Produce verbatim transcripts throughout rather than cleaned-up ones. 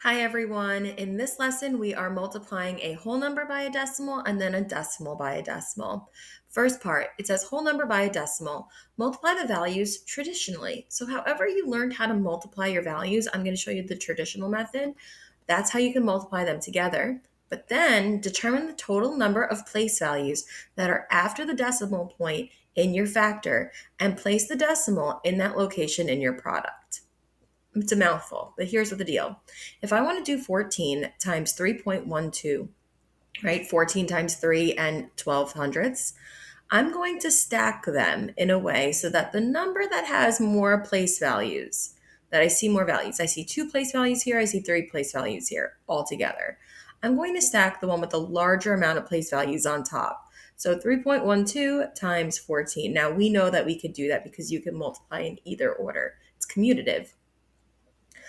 Hi everyone, in this lesson we are multiplying a whole number by a decimal and then a decimal by a decimal. First part, it says whole number by a decimal. Multiply the values traditionally. So however you learned how to multiply your values, I'm going to show you the traditional method. That's how you can multiply them together. But then determine the total number of place values that are after the decimal point in your factor and place the decimal in that location in your product. It's a mouthful, but here's what the deal. If I want to do fourteen times three point one two, right? fourteen times three and twelve hundredths, I'm going to stack them in a way so that the number that has more place values, that I see more values. I see two place values here. I see three place values here all together. I'm going to stack the one with the larger amount of place values on top. So three point one two times fourteen. Now we know that we could do that because you can multiply in either order. It's commutative.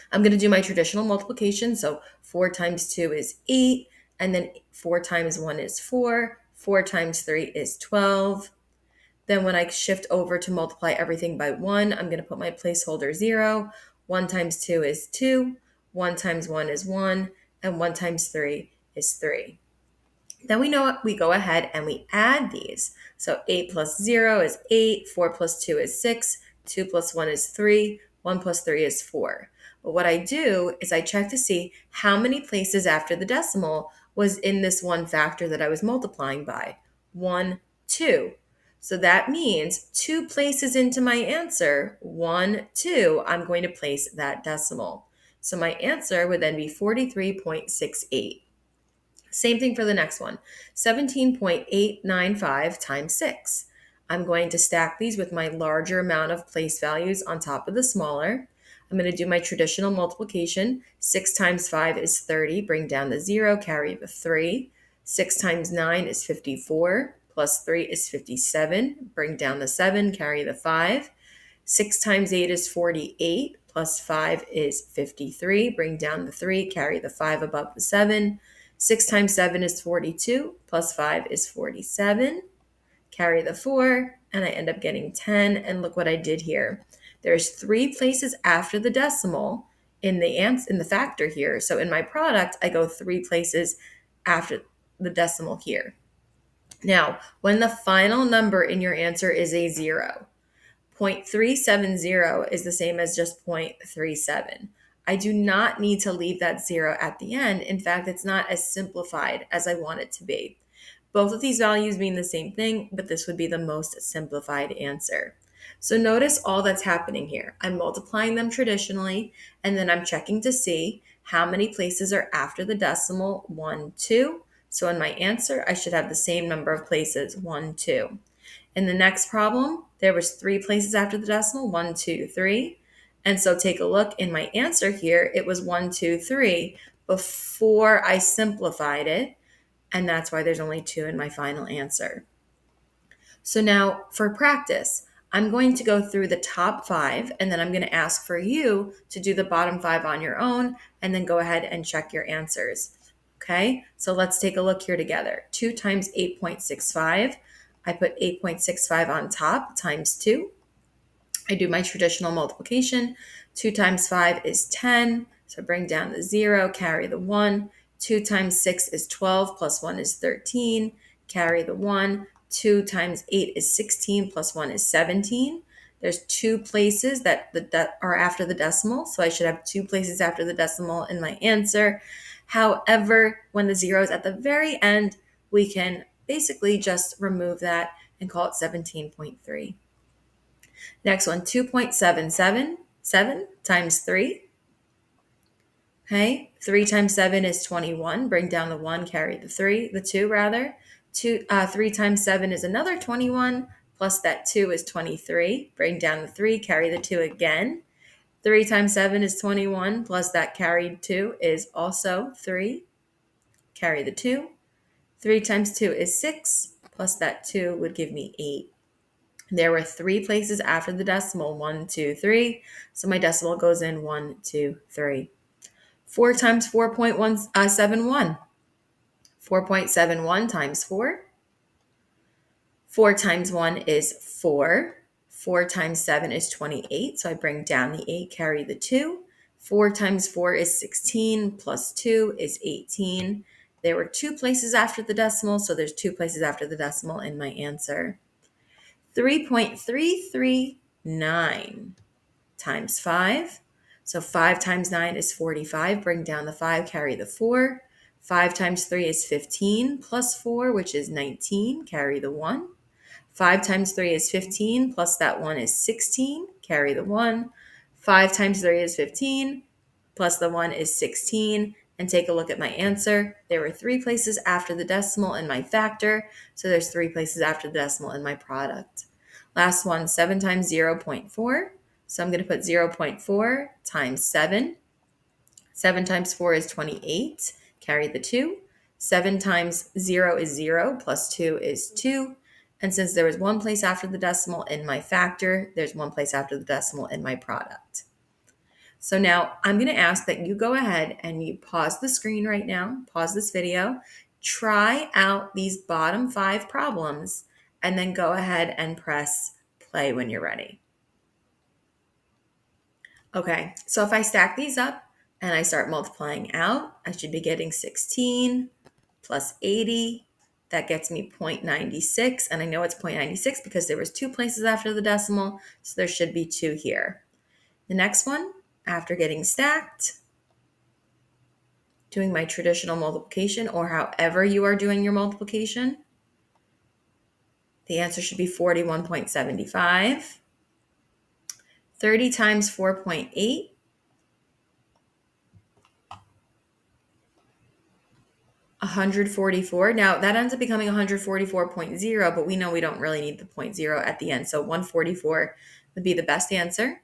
I'm going to do my traditional multiplication. So four times two is eight, and then four times one is four, four times three is twelve. Then when I shift over to multiply everything by one, I'm going to put my placeholder zero. One times two is two, one times one is one, and one times three is three. Then we know what we go ahead and we add these. So eight plus zero is eight, four plus two is six, two plus one is three, one plus three is four. But what I do is I check to see how many places after the decimal was in this one factor that I was multiplying by. One, two. So that means two places into my answer, one, two, I'm going to place that decimal. So my answer would then be forty-three point six eight. Same thing for the next one, seventeen point eight nine five times six. I'm going to stack these with my larger amount of place values on top of the smaller. I'm going to do my traditional multiplication. six times five is thirty. Bring down the zero, carry the three. six times nine is fifty-four. Plus three is fifty-seven. Bring down the seven, carry the five. six times eight is forty-eight. Plus five is fifty-three. Bring down the three, carry the five above the seven. six times seven is forty-two. Plus five is forty-seven. Carry the four, and I end up getting ten. And look what I did here. There's three places after the decimal in the ans in the factor here. So in my product, I go three places after the decimal here. Now, when the final number in your answer is a zero, zero point three seven zero is the same as just zero point three seven. I do not need to leave that zero at the end. In fact, it's not as simplified as I want it to be. Both of these values mean the same thing, but this would be the most simplified answer. So notice all that's happening here. I'm multiplying them traditionally, and then I'm checking to see how many places are after the decimal, one, two. So in my answer, I should have the same number of places, one, two. In the next problem, there was three places after the decimal, one, two, three. And so take a look in my answer here, it was one, two, three before I simplified it. And that's why there's only two in my final answer. So now for practice, I'm going to go through the top five, and then I'm going to ask for you to do the bottom five on your own, and then go ahead and check your answers. Okay, so let's take a look here together. two times eight point six five. I put eight point six five on top times two. I do my traditional multiplication. two times five is ten. So bring down the zero, carry the one. two times six is twelve, plus one is thirteen, carry the one. two times eight is sixteen, plus one is seventeen. There's two places that the are after the decimal, so I should have two places after the decimal in my answer. However, when the zero is at the very end, we can basically just remove that and call it seventeen point three. Next one, two point seven seven seven times three. Okay, three times seven is twenty-one. Bring down the one, carry the three, the two rather. Two, uh, three times seven is another twenty-one, plus that two is twenty-three. Bring down the three, carry the two again. three times seven is twenty-one, plus that carried two is also three. Carry the two. three times two is six, plus that two would give me eight. There were three places after the decimal, one, two, three. So my decimal goes in one, two, three. four times four point one seven one. four point seven one times four. four times one is four. four times seven is twenty-eight. So I bring down the eight, carry the two. Four times four is sixteen, plus two is eighteen. There were two places after the decimal, so there's two places after the decimal in my answer. three point three three nine times five. So five times nine is forty-five. Bring down the five, carry the four. five times three is fifteen, plus four, which is nineteen, carry the one. five times three is fifteen, plus that one is sixteen, carry the one. five times three is fifteen, plus the one is sixteen. And take a look at my answer. There were three places after the decimal in my factor, so there's three places after the decimal in my product. Last one, seven times zero point four. So I'm going to put zero point four times seven. seven times four is twenty-eight. Carry the two. seven times zero is zero, plus two is two. And since there was one place after the decimal in my factor, there's one place after the decimal in my product. So now I'm going to ask that you go ahead and you pause the screen right now, pause this video, try out these bottom five problems, and then go ahead and press play when you're ready. Okay, so if I stack these up and I start multiplying out, I should be getting sixteen plus eighty. That gets me zero point nine six, and I know it's zero point nine six because there was two places after the decimal, so there should be two here. The next one, after getting stacked, doing my traditional multiplication or however you are doing your multiplication, the answer should be forty-one point seven five. thirty times four point eight. one hundred forty-four. Now that ends up becoming one hundred forty-four point zero, but we know we don't really need the point zero at the end. So one hundred forty-four would be the best answer.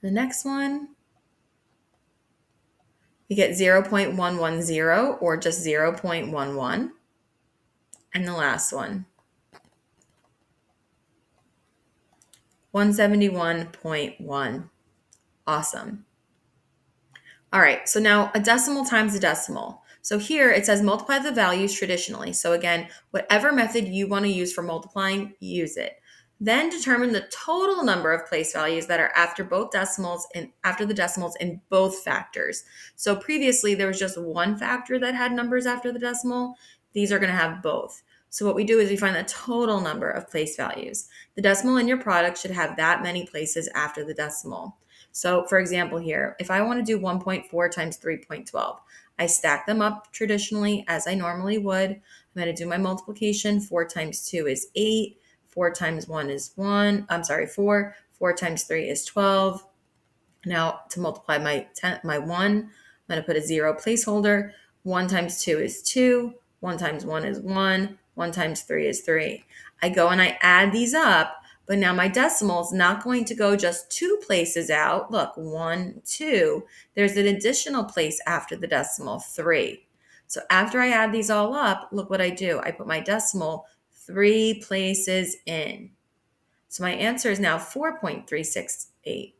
The next one, we get zero point one one zero or just zero point one one. And the last one, one hundred seventy-one point one. Awesome. All right, so now a decimal times a decimal. So here it says multiply the values traditionally. So again, whatever method you want to use for multiplying, use it. Then determine the total number of place values that are after both decimals and after the decimals in both factors. So previously there was just one factor that had numbers after the decimal. These are going to have both. So what we do is we find the total number of place values. The decimal in your product should have that many places after the decimal. So for example here, if I want to do one point four times three point one two, I stack them up traditionally as I normally would. I'm going to do my multiplication. four times two is eight. four times one is one. I'm sorry, four. four times three is twelve. Now to multiply my, my one, I'm going to put a zero placeholder. one times two is two. one times one is one. one times three is three. I go and I add these up. But now my decimal is not going to go just two places out. Look, one, two. There's an additional place after the decimal, three. So after I add these all up, look what I do. I put my decimal three places in. So my answer is now four point three six eight.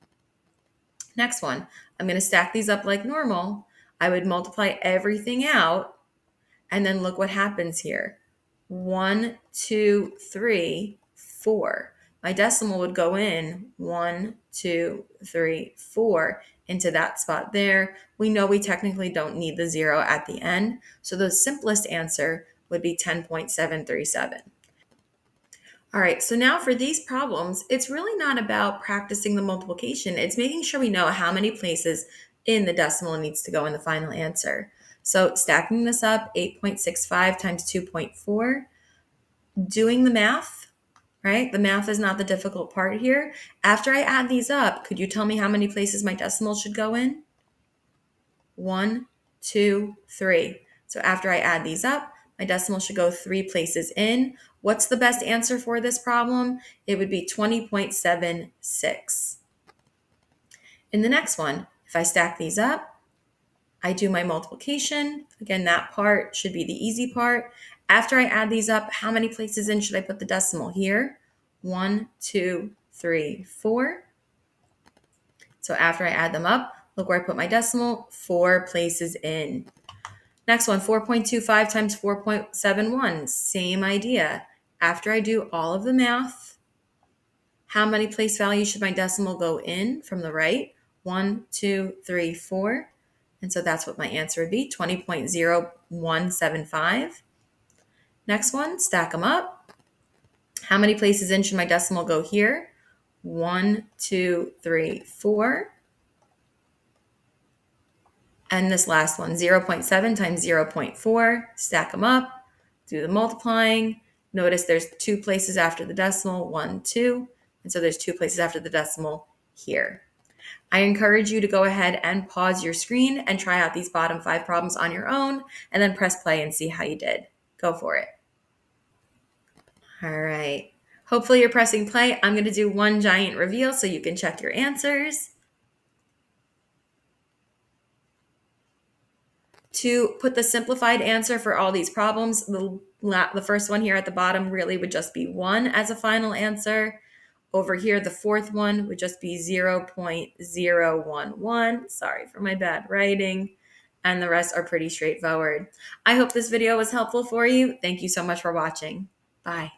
Next one, I'm going to stack these up like normal. I would multiply everything out. And then look what happens here. one, two, three, four. My decimal would go in one, two, three, four into that spot there. We know we technically don't need the zero at the end. So the simplest answer would be ten point seven three seven. All right, so now for these problems, it's really not about practicing the multiplication. It's making sure we know how many places in the decimal needs to go in the final answer. So stacking this up, eight point six five times two point four, doing the math. Right? The math is not the difficult part here. After I add these up, could you tell me how many places my decimal should go in? One, two, three. So after I add these up, my decimal should go three places in. What's the best answer for this problem? It would be twenty point seven six. In the next one, if I stack these up, I do my multiplication. Again, that part should be the easy part. After I add these up, how many places in should I put the decimal here? One, two, three, four. So after I add them up, look where I put my decimal, four places in. Next one, four point two five times four point seven one, same idea. After I do all of the math, how many place values should my decimal go in from the right? one, two, three, four. And so that's what my answer would be, twenty point zero one seven five. Next one, stack them up. How many places in should my decimal go here? One, two, three, four. And this last one, zero point seven times zero point four, stack them up, do the multiplying. Notice there's two places after the decimal, one, two. And so there's two places after the decimal here. I encourage you to go ahead and pause your screen and try out these bottom five problems on your own, and then press play and see how you did. Go for it. All right. Hopefully you're pressing play. I'm going to do one giant reveal so you can check your answers. To put the simplified answer for all these problems, the, the first one here at the bottom really would just be one as a final answer. Over here, the fourth one would just be zero point zero one one. Sorry for my bad writing. And the rest are pretty straightforward. I hope this video was helpful for you. Thank you so much for watching. Bye.